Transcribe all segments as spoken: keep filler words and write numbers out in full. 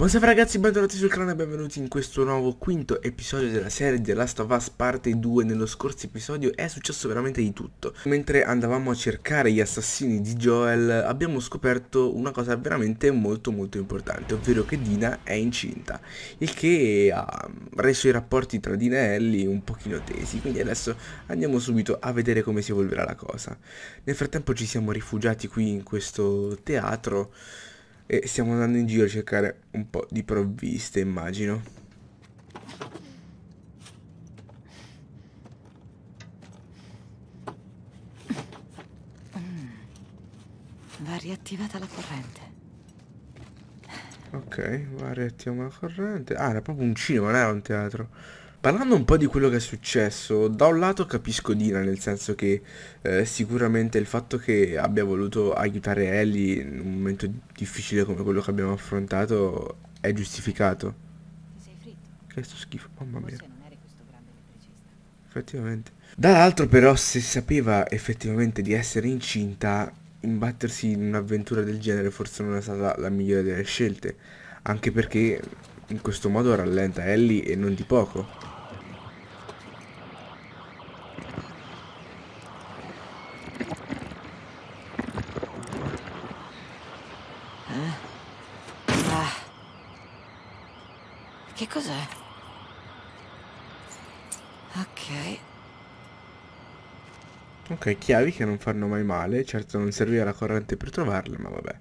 Buonasera ragazzi, bentornati sul canale e benvenuti in questo nuovo quinto episodio della serie The Last of Us Parte due. Nello scorso episodio è successo veramente di tutto. Mentre andavamo a cercare gli assassini di Joel abbiamo scoperto una cosa veramente molto molto importante, ovvero che Dina è incinta, il che ha reso i rapporti tra Dina e Ellie un pochino tesi, quindi adesso andiamo subito a vedere come si evolverà la cosa. Nel frattempo ci siamo rifugiati qui in questo teatro e stiamo andando in giro a cercare un po' di provviste, immagino. Va riattivata la corrente. Ok, va riattivata la corrente. Ah, era proprio un cinema, non era un teatro. Parlando un po' di quello che è successo, da un lato capisco Dina, nel senso che eh, sicuramente il fatto che abbia voluto aiutare Ellie in un momento difficile come quello che abbiamo affrontato è giustificato. Ti sei fritto? Che è sto schifo, mamma mia. Effettivamente. Dall'altro però, se sapeva effettivamente di essere incinta, imbattersi in un'avventura del genere forse non è stata la migliore delle scelte, anche perché in questo modo rallenta Ellie e non di poco. Che cos'è? Ok. Ok, chiavi che non fanno mai male. Certo non serviva la corrente per trovarle, ma vabbè.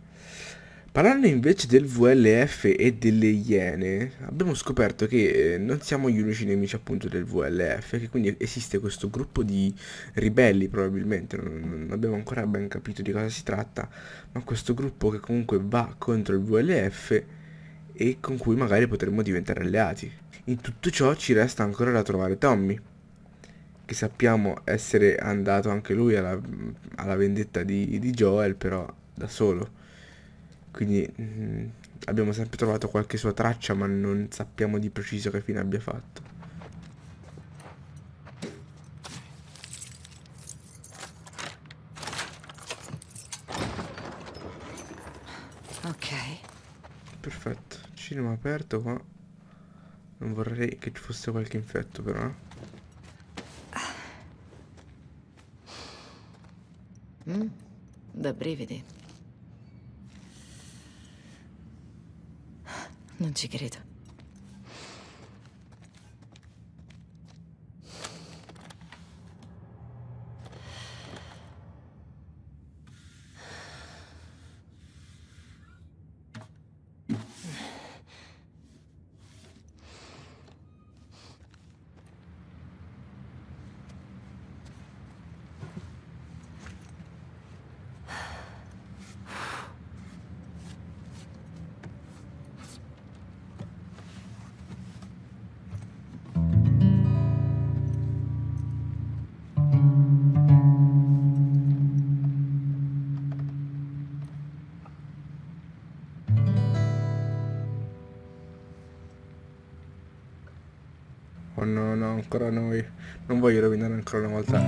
Parlando invece del V L F e delle Iene, abbiamo scoperto che non siamo gli unici nemici appunto del V L F, che quindi esiste questo gruppo di ribelli probabilmente, non abbiamo ancora ben capito di cosa si tratta, ma questo gruppo che comunque va contro il V L F e con cui magari potremmo diventare alleati. In tutto ciò ci resta ancora da trovare Tommy, che sappiamo essere andato anche lui alla, alla vendetta di, di Joel, però da solo. Quindi mh, abbiamo sempre trovato qualche sua traccia, ma non sappiamo di preciso che fine abbia fatto. Ok. Perfetto, cinema aperto qua. Non vorrei che ci fosse qualche infetto però, no? Mm, da brividi. Non ci credo. Oh no, no, ancora noi. Non voglio rovinare ancora una volta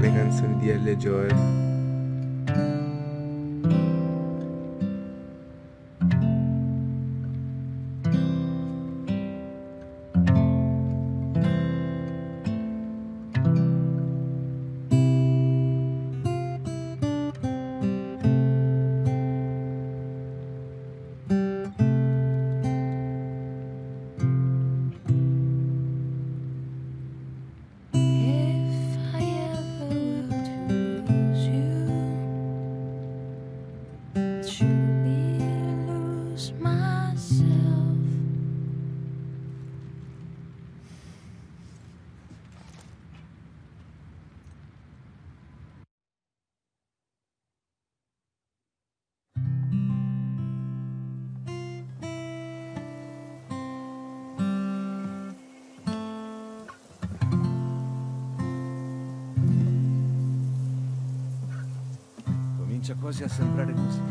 le canzoni di Elle Joy. Quasi a sembrare musica.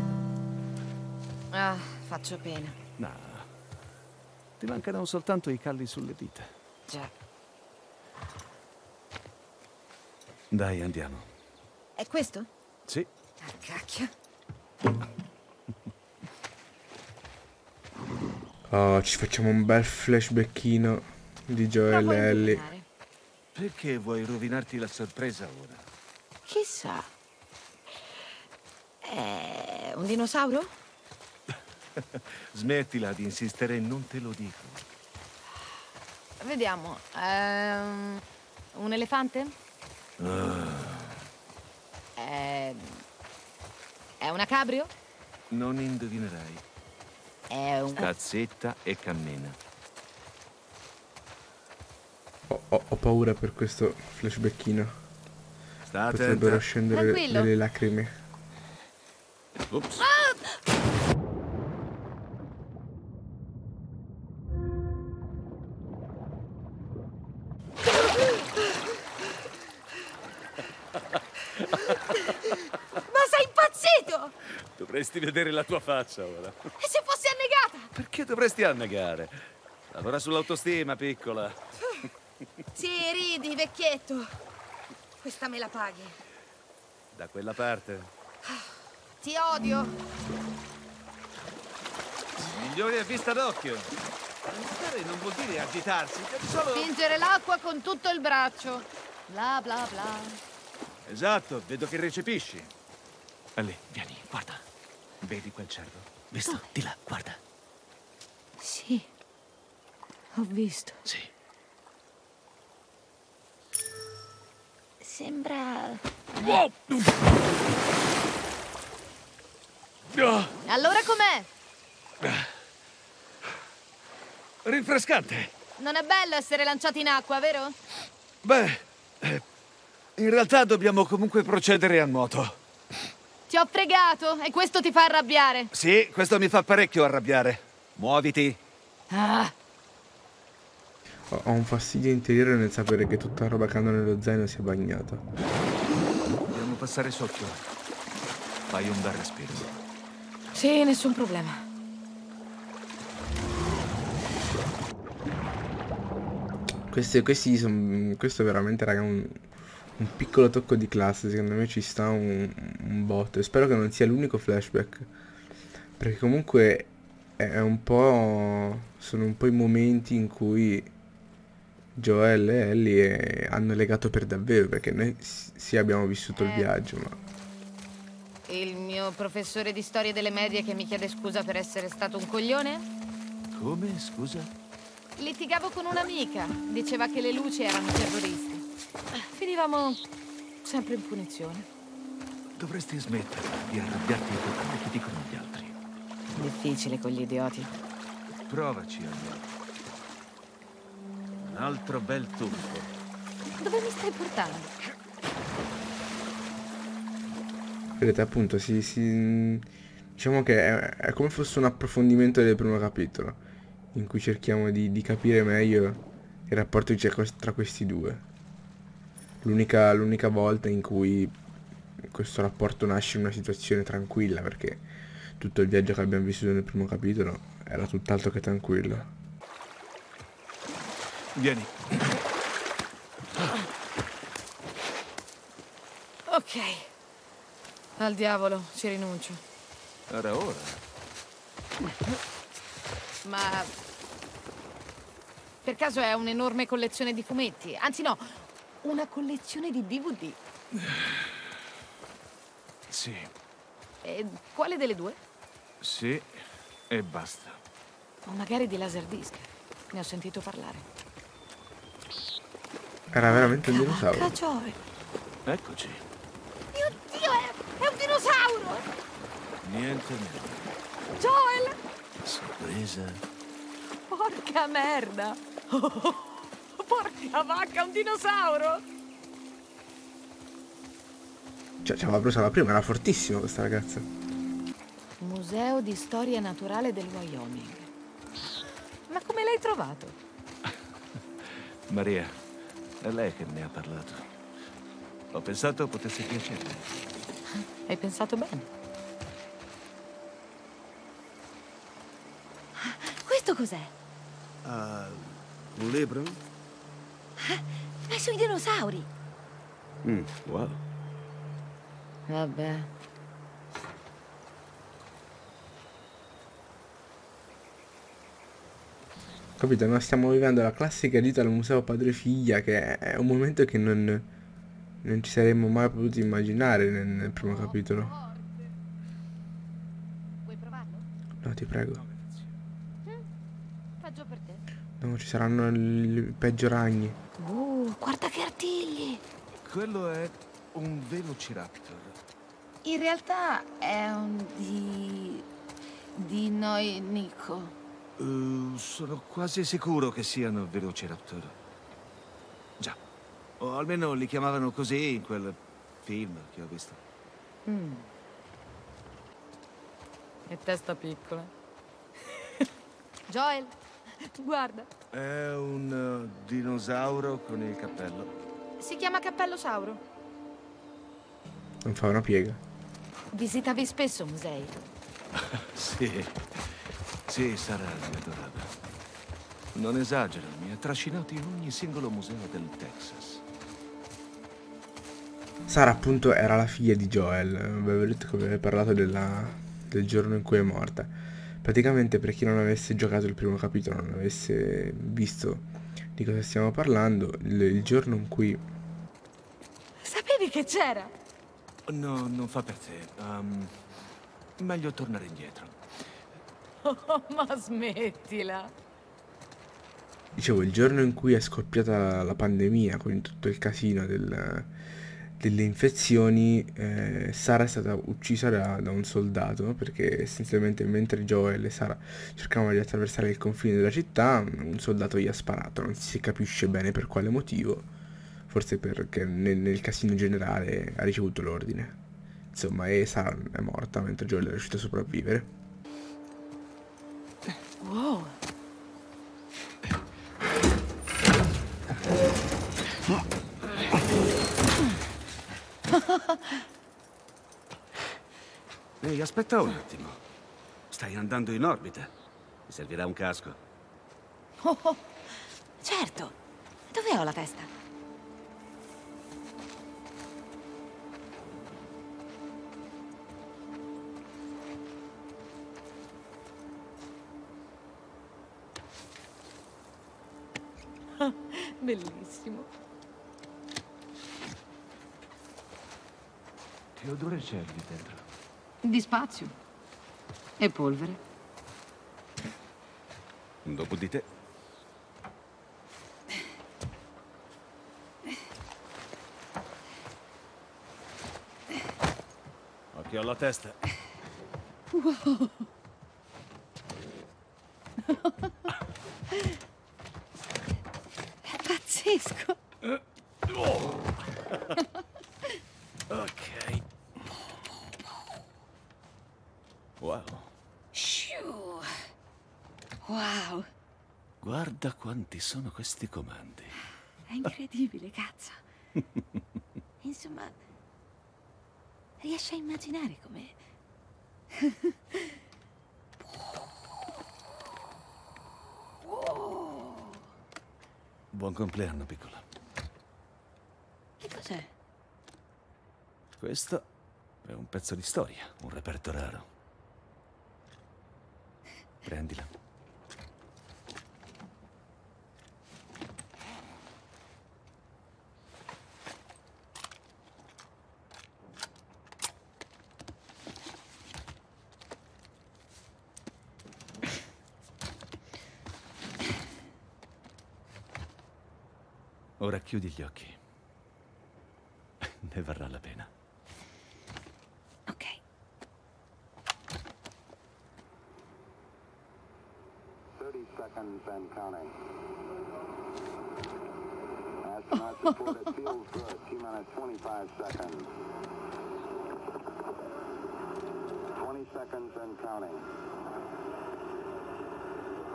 Ah, faccio pena. No, ti mancano soltanto i calli sulle dita. Già. Dai, andiamo. È questo? Sì. Ah, cacchio. Oh, ci facciamo un bel flashbackino di Joel e Ellie. Perché vuoi rovinarti la sorpresa ora? Chissà. È un dinosauro? Smettila di insistere, non te lo dico. Vediamo. Ehm, un elefante? Ah. È... è una cabrio? Non indovinerai. È un... sta zitta e cammina. Ho, ho, ho paura per questo flashbackino. Sta Potrebbero attenta. scendere Tranquillo. delle lacrime. Ops. Ah! Ma sei impazzito! Dovresti vedere la tua faccia ora. E se fossi annegata? Perché dovresti annegare? Lavora sull'autostima, piccola. Sì, ridi, vecchietto. Questa me la paghi. Da quella parte. Ti odio. Migliori a vista d'occhio. Annegare non vuol dire agitarsi, solo... spingere l'acqua con tutto il braccio. Bla bla bla. Esatto, vedo che recepisci. Ellie, vieni, guarda. Vedi quel cervo? Visto? Oh. Di là, guarda. Sì, ho visto. Sì. Sembra... wow! Allora com'è? Rinfrescante. Non è bello essere lanciati in acqua, vero? Beh... Eh... in realtà dobbiamo comunque procedere a nuoto. Ti ho fregato e questo ti fa arrabbiare. Sì, questo mi fa parecchio arrabbiare. Muoviti. Ah. Ho, ho un fastidio interiore nel sapere che tutta la roba che hanno nello zaino si è bagnata. Dobbiamo passare sotto. Fai un bel respiro. Sì, nessun problema. Questi, questi sono... questo veramente, raga, un... un piccolo tocco di classe, secondo me ci sta un, un botto. Spero che non sia l'unico flashback, perché comunque è un po'... sono un po' i momenti in cui Joel e Ellie hanno legato per davvero, perché noi sì abbiamo vissuto eh, il viaggio, ma... il mio professore di storia delle medie che mi chiede scusa per essere stato un coglione? Come? Scusa? Litigavo con un'amica, diceva che le luci erano terroristi. Finivamo sempre in punizione. Dovresti smetterla di arrabbiarti per quello che dicono gli altri. Difficile con gli idioti. Provaci, allora. Un altro bel tuffo. Dove mi stai portando? Vedete, appunto, si, si... diciamo che è, è come fosse un approfondimento del primo capitolo, in cui cerchiamo di, di capire meglio il rapporto che c'è tra questi due. L'unica volta in cui questo rapporto nasce in una situazione tranquilla, perché tutto il viaggio che abbiamo vissuto nel primo capitolo era tutt'altro che tranquillo. Vieni. Ok. Al diavolo, ci rinuncio. Era ora. Ma... per caso è un'enorme collezione di fumetti? Anzi no... una collezione di D V D. Sì. E quale delle due? Sì, e basta. O magari di laserdisc. Ne ho sentito parlare. Era veramente un dinosauro. Eccoci. Mio Dio, è, è un dinosauro! Niente meno. Joel! Sorpresa. Porca merda! Oh. Porca vacca, un dinosauro! Cioè, ci aveva preso la prima, era fortissima questa ragazza. Museo di storia naturale del Wyoming. Ma come l'hai trovato? Maria, è lei che ne ha parlato. Ho pensato potesse piacermi. Hai pensato bene. Questo cos'è? Uh, un libro? Ma è sui dinosauri. Mm, wow. Vabbè. Capito? Ma stiamo vivendo la classica gita al museo padre figlia, che è un momento che non, non ci saremmo mai potuti immaginare nel, nel primo capitolo. Vuoi provarlo? No, ti prego. Faggio per te. No, ci saranno i peggio ragni. Uh, guarda che artigli! Quello è un velociraptor. In realtà è un di... di noi Nico. Uh, sono quasi sicuro che siano velociraptor. Già. O almeno li chiamavano così in quel film che ho visto. Mm. E testa piccola. Joel, guarda. È un uh, dinosauro con il cappello. Si chiama cappellosauro. Non fa una piega. Visitavi spesso musei? Sì. Sì, Sara mi adorava. Non esagero, mi ha trascinato in ogni singolo museo del Texas. Sara appunto era la figlia di Joel, avevo detto che avevo parlato della, del giorno in cui è morta. Praticamente, per chi non avesse giocato il primo capitolo, non avesse visto di cosa stiamo parlando, il, il giorno in cui... Sapevi che c'era? No, non fa per te. Um, meglio tornare indietro. Oh, ma smettila. Dicevo, il giorno in cui è scoppiata la pandemia, con tutto il casino del, delle infezioni, eh, Sara è stata uccisa da, da un soldato, perché essenzialmente mentre Joel e Sara cercavano di attraversare il confine della città, un soldato gli ha sparato, non si capisce bene per quale motivo, forse perché nel, nel casino generale ha ricevuto l'ordine. Insomma, e Sara è morta mentre Joel è riuscito a sopravvivere. Wow. Ehi, aspetta un attimo. Stai andando in orbita. Mi servirà un casco. Oh, oh. Certo. Dove ho la testa? Bellissimo. Che odore c'è lì dentro? Di spazio. E polvere. Dopo di te. Occhio alla testa. Wow. Ok. Wow. Shoo. Wow. Guarda quanti sono questi comandi. È incredibile, cazzo. Insomma, riesci a immaginare come... Buon compleanno, piccola. Che cos'è? Questo è un pezzo di storia, un reperto raro. Prendila. Ora chiudi gli occhi. Ne varrà la pena. Ok. thirty seconds and counting. Astronauts report it feels good. T minus twenty-five seconds. twenty seconds and counting.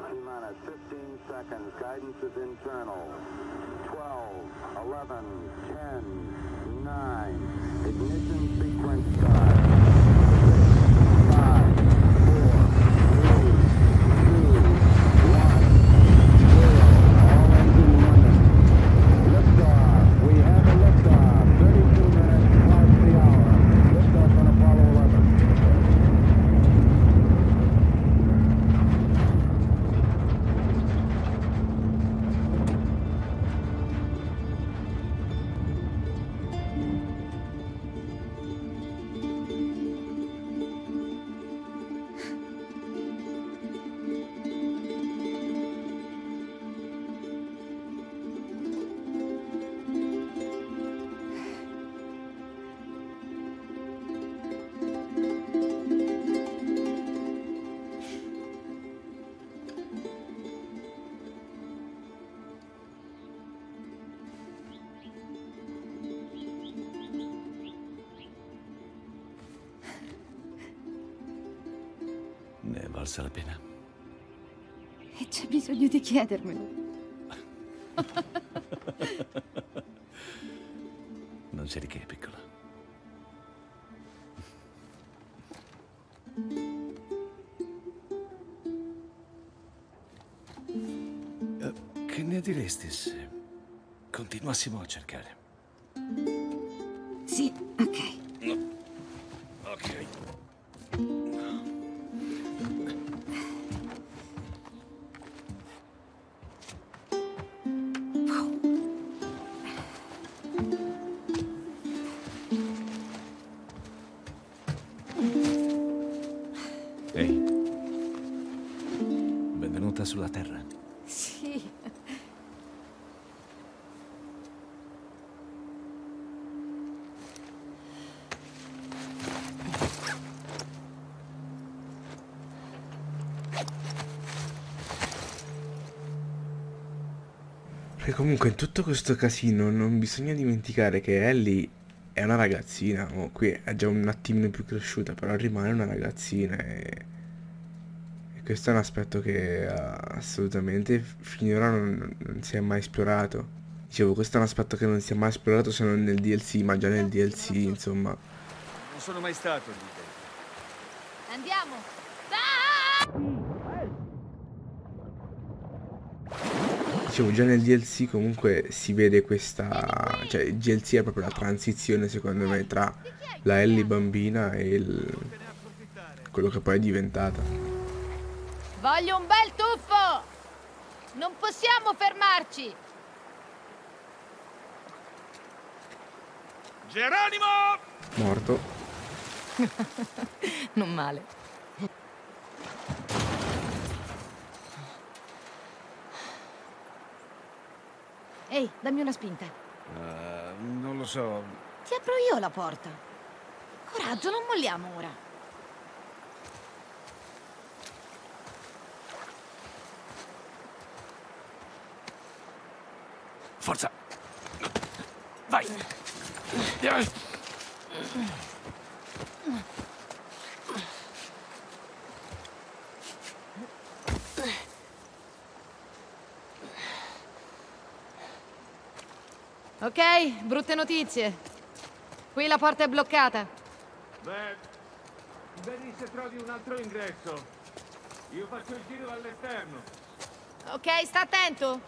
T minus fifteen seconds. Guidance is internal. twelve, eleven, ten, nine, ignition sequence start. valsa la pena. E c'è bisogno di chiedermelo. Non c'è di che, piccola. Uh, che ne diresti se continuassimo a cercare? Sì, ok. No. Ok. Sulla terra. Sì. Perché comunque in tutto questo casino non bisogna dimenticare che Ellie è una ragazzina, oh, qui è già un attimino più cresciuta, però rimane una ragazzina e... questo è un aspetto che uh, assolutamente finora non, non si è mai esplorato. Dicevo, questo è un aspetto che non si è mai esplorato se non nel D L C, ma già nel D L C, insomma. Non sono mai stato lì. Andiamo! Ah! Dicevo, già nel D L C comunque si vede questa... cioè il D L C è proprio la transizione, secondo me, tra la Ellie bambina e il... quello che poi è diventata. Voglio un bel tuffo! Non possiamo fermarci! Geronimo! Morto. Non male. Ehi, dammi una spinta. Uh, non lo so. Ti apro io la porta. Coraggio, non molliamo ora. Forza! Vai! Ok, brutte notizie. Qui la porta è bloccata. Beh, vedi se trovi un altro ingresso. Io faccio il giro all'esterno. Ok, sta attento.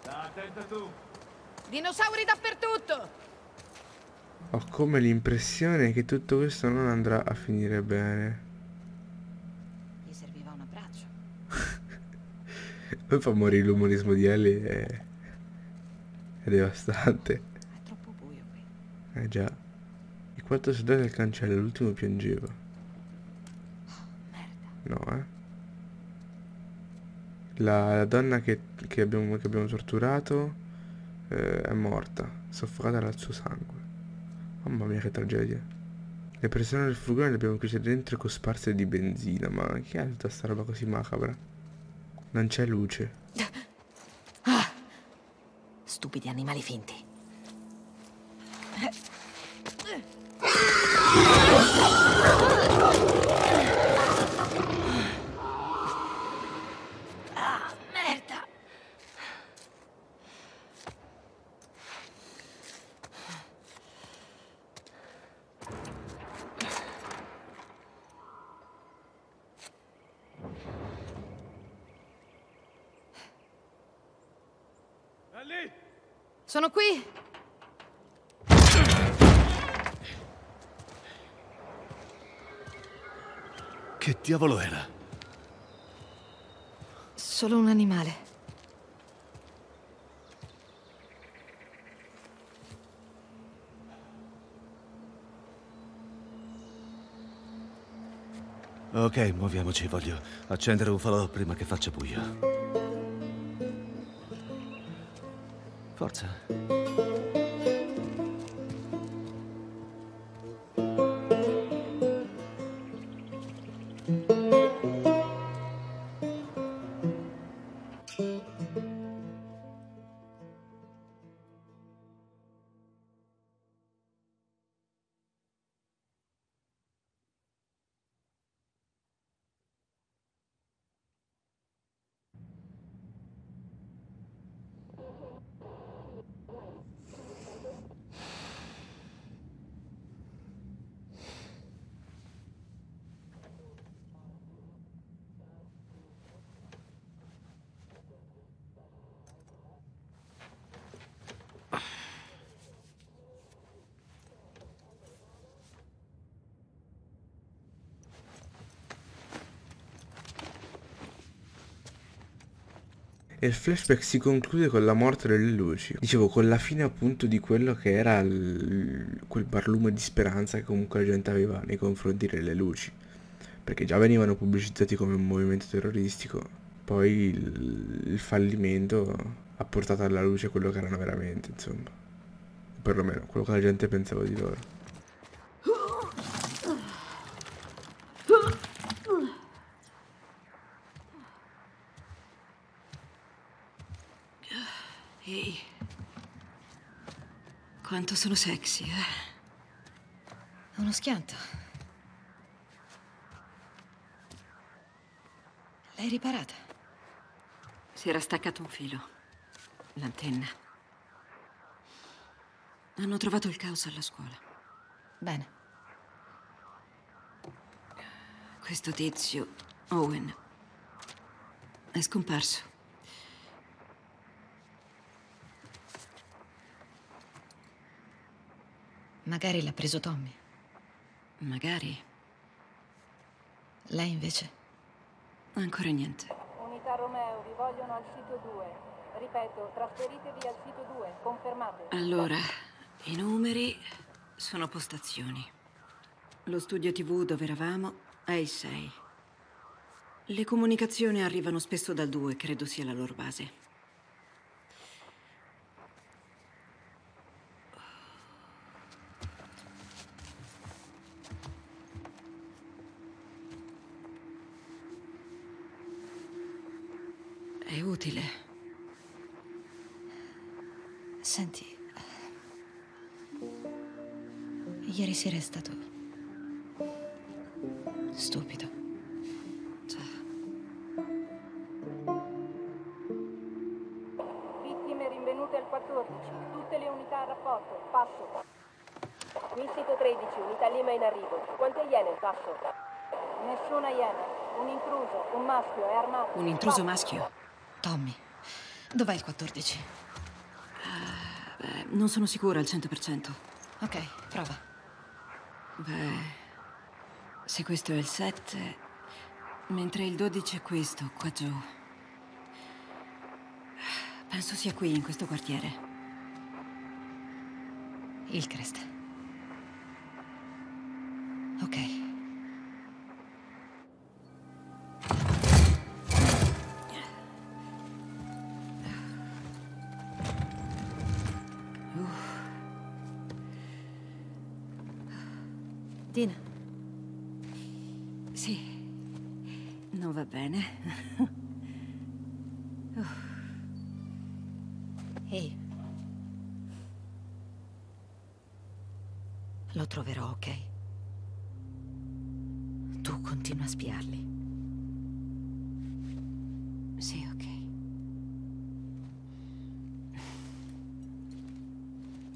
Sta attenta tu. Dinosauri dappertutto! Ho come l'impressione che tutto questo non andrà a finire bene. Gli serviva un abbraccio. Poi fa morire l'umorismo di Ellie e... è devastante. È troppo buio qui. Eh già. Il quarto seduto del cancello, l'ultimo piangeva. Oh, merda. No, eh. La, la donna che, che, abbiamo, che abbiamo torturato... è morta, soffocata dal suo sangue. Mamma mia, che tragedia. Le persone del furgone le abbiamo chiuse dentro e cosparse di benzina. Ma chi è tutta sta roba così macabra? Non c'è luce. Ah, stupidi animali finti. Sono qui! Che diavolo era? Solo un animale. Ok, muoviamoci, voglio accendere un falò prima che faccia buio. Forza. E il flashback si conclude con la morte delle luci. Dicevo, con la fine appunto di quello che era il, quel barlume di speranza che comunque la gente aveva nei confronti delle luci, perché già venivano pubblicizzati come un movimento terroristico. Poi il, il fallimento ha portato alla luce quello che erano veramente, insomma, o perlomeno quello che la gente pensava di loro. Ehi, hey. Quanto sono sexy, eh? Uno schianto. L'hai riparata? Si era staccato un filo. L'antenna. Hanno trovato il caos alla scuola. Bene. Questo tizio, Owen, è scomparso. Magari l'ha preso Tommy. Magari. Lei invece? Ancora niente. Unità Romeo, vi vogliono al sito due. Ripeto, trasferitevi al sito due, confermate. Allora, i numeri sono postazioni. Lo studio tivù dove eravamo è il sei. Le comunicazioni arrivano spesso dal due, credo sia la loro base. È utile. Senti, ieri sera è stato stupido. Cioè... Vittime rinvenute al quattordici. Tutte le unità a rapporto. Passo. Missito tredici. Unità Lima in arrivo. Quante Iene? Passo. Nessuna Iene. Un intruso, un maschio, è armato. Un intruso maschio? Tommy, dov'è il quattordici? Uh, beh, non sono sicura al cento per cento. Ok, prova. Beh, se questo è il sette, mentre il dodici è questo, qua giù. Penso sia qui, in questo quartiere. Il Crest. Ok. Dina. Sì, non va bene. uh. Ehi, lo troverò, ok? Tu continua a spiarli. Sì, ok.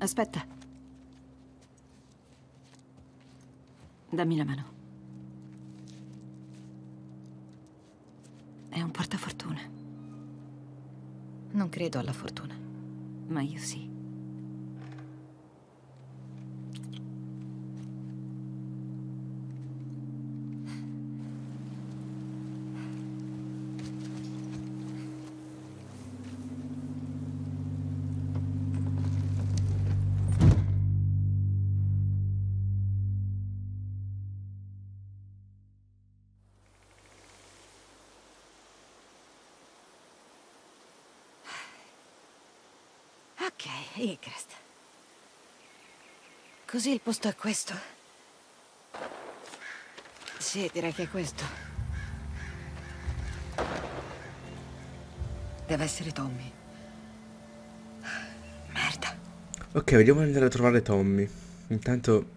Aspetta. Dammi la mano. È un portafortuna. Non credo alla fortuna. Ma io sì. Ok, il Crest. Così il posto è questo? Sì, direi che è questo. Deve essere Tommy. Merda. Ok, vediamo di andare a trovare Tommy. Intanto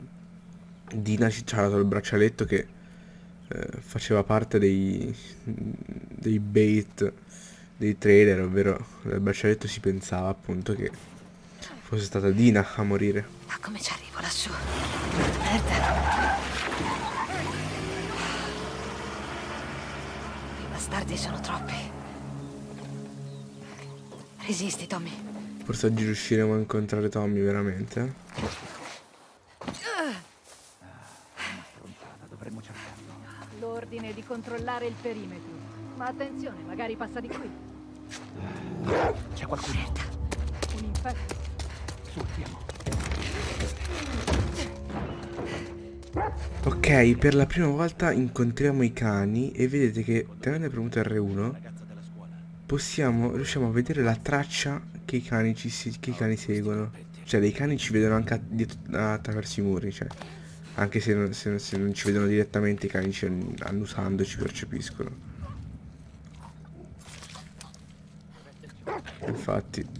Dina ci ha dato il braccialetto che eh, faceva parte dei, dei bait dei trailer, ovvero nel braccialetto si pensava appunto che fosse stata Dina a morire. Ma come ci arrivo lassù? Merda. I bastardi sono troppi. Resisti, Tommy. Forse oggi riusciremo a incontrare Tommy veramente. Dovremmo cercarlo. L'ordine è di controllare il perimetro. Ma attenzione, magari passa di qui. C'è qualcuno? Un infetto. Su, andiamo. Ok, per la prima volta incontriamo i cani e vedete che tenendo premuto erre uno possiamo, riusciamo a vedere la traccia che i cani ci si, che i cani seguono. Cioè dei cani ci vedono anche a, attraverso i muri, cioè anche se non, se, se non ci vedono direttamente, i cani ci annusando ci percepiscono. Infatti.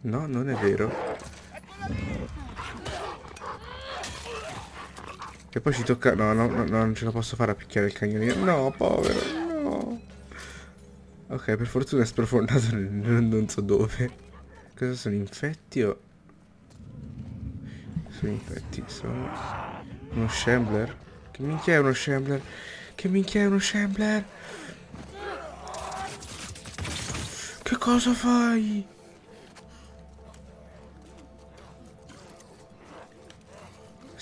No, non è vero. E poi ci tocca... No, no, no, non ce la posso fare a picchiare il cagnolino. No, povero, no. Ok, per fortuna è sprofondato nel... non so dove. Cosa sono, infetti o... Sono infetti, sono... Uno shambler? Che minchia è uno shambler? Che minchia è uno shambler? Che cosa fai?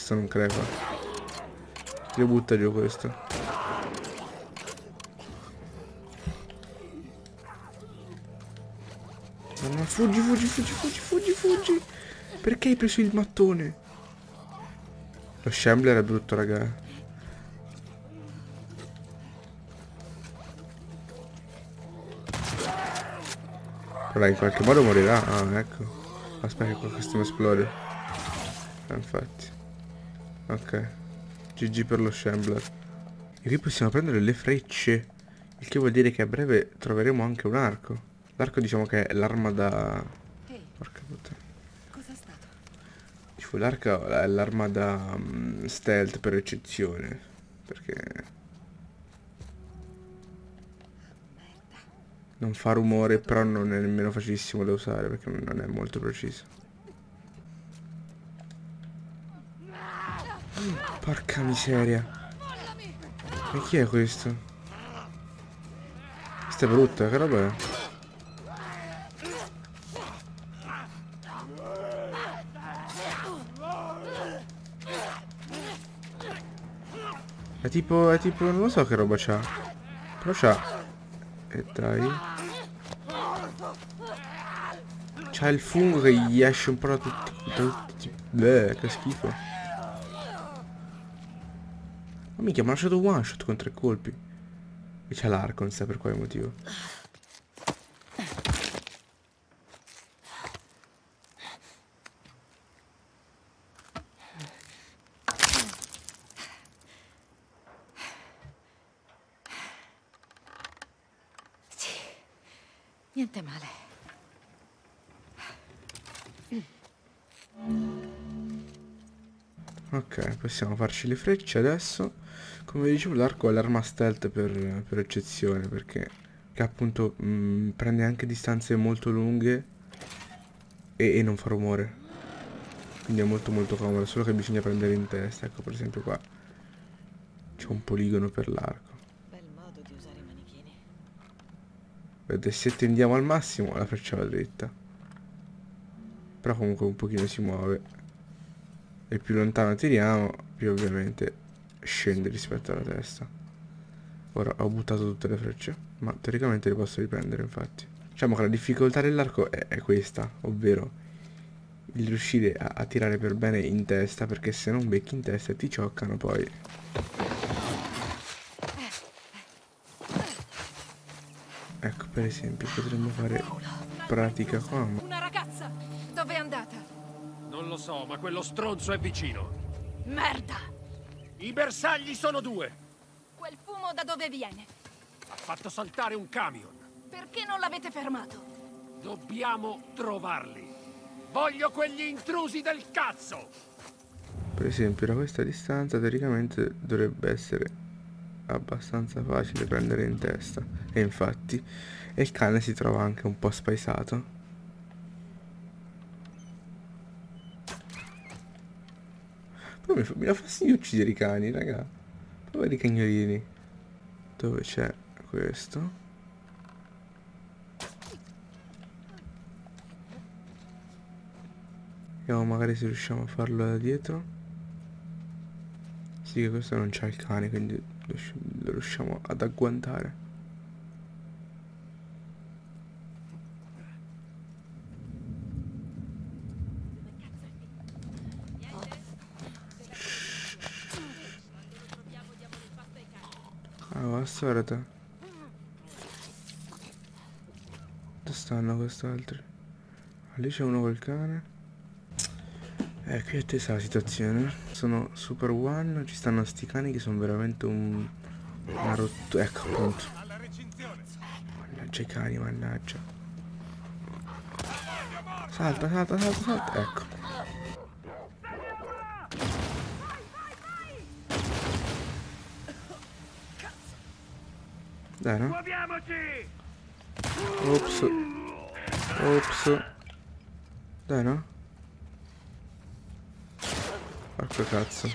Non crepa. Io butta giù questo. No, no, fuggi, fuggi, fuggi, fuggi, fuggi, fuggi. Perché hai preso il mattone? Lo shambler è brutto, raga. Però in qualche modo morirà. Ah, ecco. Aspetta che questo mi esplode. Ah, infatti. Ok, gi gi per lo shambler. E qui possiamo prendere le frecce, il che vuol dire che a breve troveremo anche un arco. L'arco diciamo che è l'arma da... Porca puttana. Cosa è stato? Tipo l'arco è l'arma da um, stealth per eccezione. Perché... non fa rumore, però non è nemmeno facilissimo da usare perché non è molto preciso. Porca miseria. E chi è questo? Questa è brutta, che roba è? È tipo, è tipo, non lo so che roba c'ha. Però c'ha... E dai. C'ha il fungo che gli esce un po' da tutti... Da tutti. Bleh, che schifo. Ma mica mi ha lasciato one shot con tre colpi. E c'è l'arco, non sa per quale motivo. Sì, niente male. Ok, possiamo farci le frecce adesso. Come dicevo, l'arco è l'arma stealth per, per eccezione, perché che appunto mh, prende anche distanze molto lunghe e, e non fa rumore. Quindi è molto molto comodo, solo che bisogna prendere in testa. Ecco, per esempio qua c'è un poligono per l'arco. Bel modo di usare i manichini. Vedete, se tendiamo al massimo la freccia va dritta. Però comunque un pochino si muove. E più lontano tiriamo, più ovviamente... scende rispetto alla testa. Ora ho buttato tutte le frecce, ma teoricamente le posso riprendere. Infatti diciamo che la difficoltà dell'arco è, è questa, ovvero il riuscire a, a tirare per bene in testa, perché se non becchi in testa ti cioccano poi. Ecco, per esempio potremmo fare pratica qua. Una ragazza, dove è andata? Non lo so, ma quello stronzo è vicino. Merda! I bersagli sono due. Quel fumo da dove viene? Ha fatto saltare un camion. Perché non l'avete fermato? Dobbiamo trovarli. Voglio quegli intrusi del cazzo. Per esempio da questa distanza teoricamente dovrebbe essere abbastanza facile prendere in testa. E infatti, e il cane si trova anche un po' spaesato. Mi fa, mi fa fastidio uccidere i cani, raga. Poveri cagnolini. Dove c'è questo? Vediamo magari se riusciamo a farlo da dietro. Si Sì, che questo non c'ha il cane, quindi lo riusciamo ad agguantare. Allora, ora te. Dove stanno quest'altri? Ah, lì c'è uno col cane. Eh, qui è tesa la situazione. Sono super one, ci stanno sti cani che sono veramente un... una rottura. Ecco appunto. Mannaggia i cani, mannaggia. Salta, salta, salta, salta. Ecco. Dai, no? Ops. Ops. Dai, no? Porca cazzo.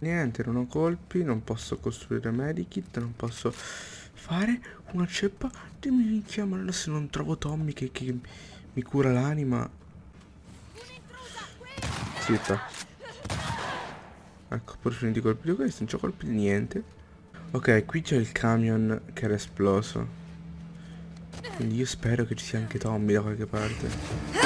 Niente, non ho colpi, non posso costruire medikit, non posso fare una ceppa di minchia, ma se non trovo Tommy che, che mi cura l'anima. Zitta. Ecco, pur finito i colpi di questo, non c'ho colpi di niente. Ok, qui c'è il camion che era esploso, quindi io spero che ci sia anche Tommy da qualche parte.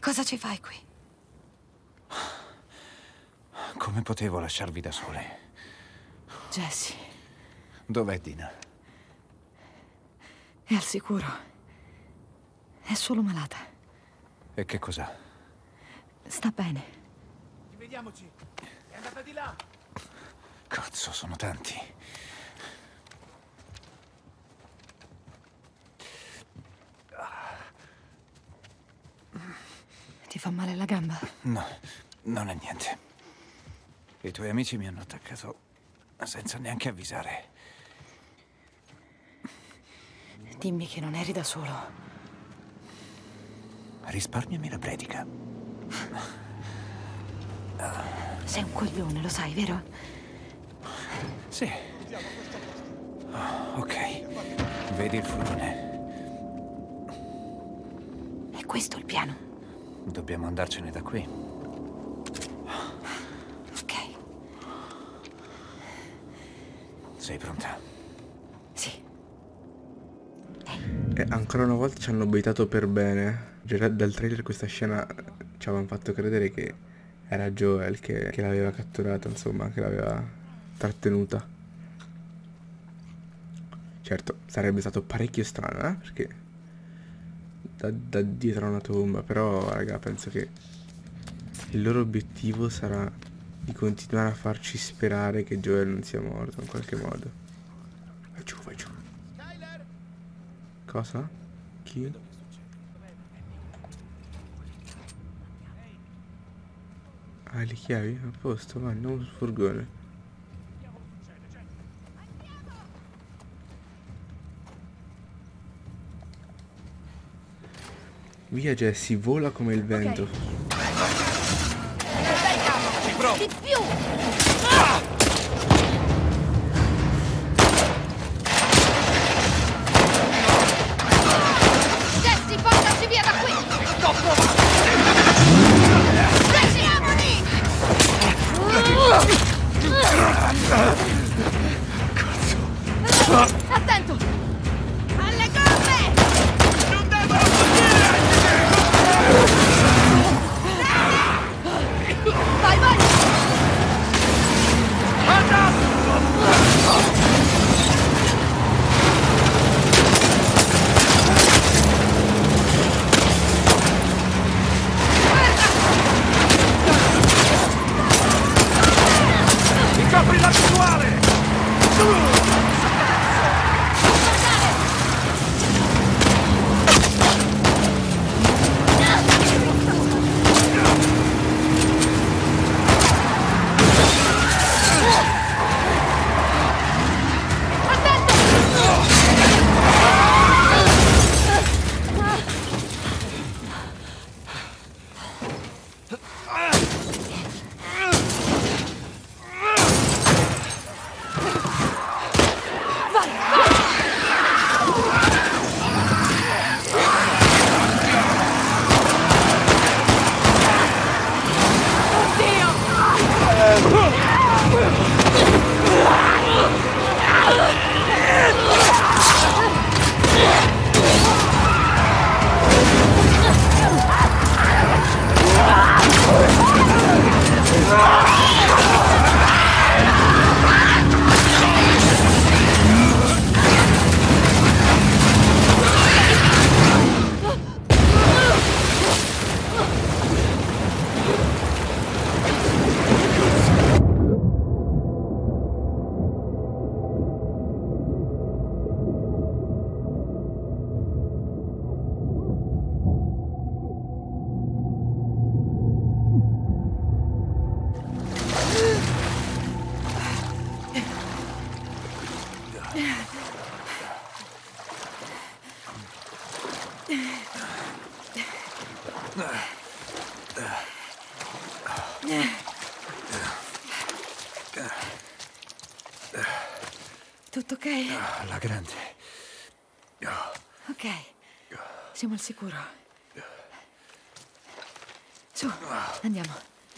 Cosa ci fai qui? Come potevo lasciarvi da soli? Jesse. Dov'è Dina? È al sicuro. È solo malata. E che cos'ha? Sta bene. Vediamoci. È andata di là. Cazzo, sono tanti. Ti fa male la gamba? No, non è niente. I tuoi amici mi hanno attaccato senza neanche avvisare. Dimmi che non eri da solo. Risparmiami la predica. Sei un coglione, lo sai, vero? Sì. Oh, ok. Vedi il furgone. È questo il piano? Dobbiamo andarcene da qui. Ok. Sei pronta? Sì. E ancora una volta ci hanno baitato per bene. Dal trailer questa scena ci avevano fatto credere che era Joel che, che l'aveva catturata, insomma, che l'aveva trattenuta. Certo, sarebbe stato parecchio strano, eh? Perché... Da, da dietro a una tomba, però raga, penso che il loro obiettivo sarà di continuare a farci sperare che Joel non sia morto in qualche modo. Vai giù, vai giù. Cosa? Chi? Ah, le chiavi? A posto, vai, andiamo sul furgone. Via Jesse, vola come il vento. Okay. Di più. Ah! Jesse, portaci via da qui! Cazzo! Attento! Apri la visuale! Tutto ok? Oh, la grande. Oh. Ok. Siamo al sicuro. Su, andiamo.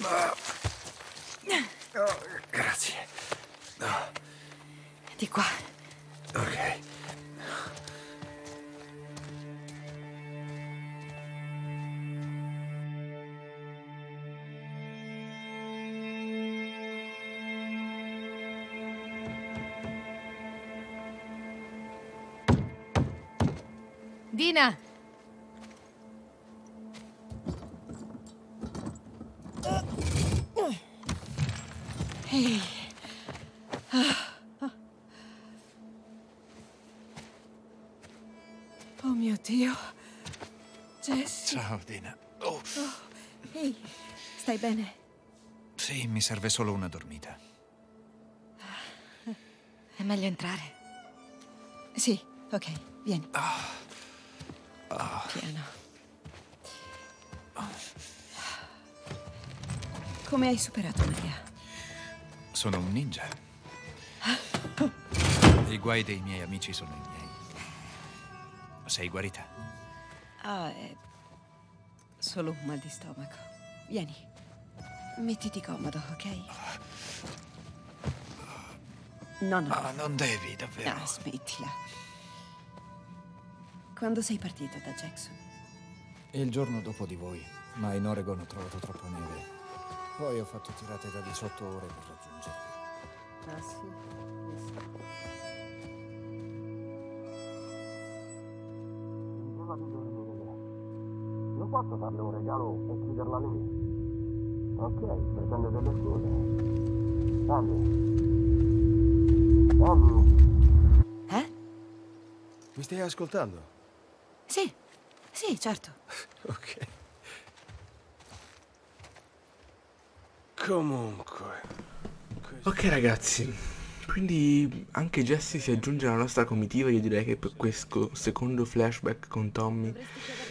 Oh, grazie. Oh. Di qua. Ok. Dina! Ehi! Oh mio Dio! Jesse! Ciao, Dina. Oh. Oh, ehi, stai bene? Sì, mi serve solo una dormita. È meglio entrare? Sì, ok, vieni. Oh. Piano. Come hai superato Maria? Sono un ninja. I guai dei miei amici sono i miei. Sei guarita? Ah, è solo un mal di stomaco. Vieni, mettiti comodo, ok? No, no. Ah, non devi, davvero. No, smettila. Quando sei partito da Jackson? Il giorno dopo di voi, ma in Oregon ho trovato troppa neve. Poi ho fatto tirate da diciotto ore per raggiungervi. Ah sì, sì. Non vado a dormire. Non posso farle un regalo e chiuderla lì. Ok, pretende delle scuse. Tommy. Tommy. Eh? Mi stai ascoltando? Sì, sì, certo. Ok. Comunque. Ok ragazzi, quindi anche Jesse si aggiunge alla nostra comitiva. Io direi che per questo secondo flashback con Tommy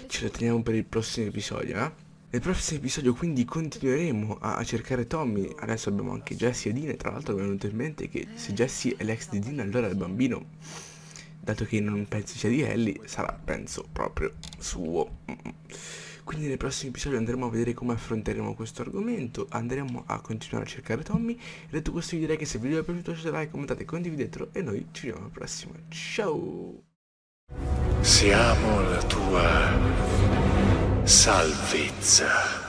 ce lo teniamo per il prossimo episodio, eh? Nel prossimo episodio quindi continueremo a, a cercare Tommy. Adesso abbiamo anche Jesse e Dina. Tra l'altro mi è venuto in mente che se Jesse è l'ex di Dina, allora il bambino, dato che non penso sia di Ellie, sarà, penso, proprio suo. Quindi nel prossimo episodio andremo a vedere come affronteremo questo argomento. Andremo a continuare a cercare Tommy. Detto questo, io direi che se il video vi è piaciuto, lasciate like, commentate, condividetelo. E noi ci vediamo al prossimo. Ciao! Siamo la tua salvezza.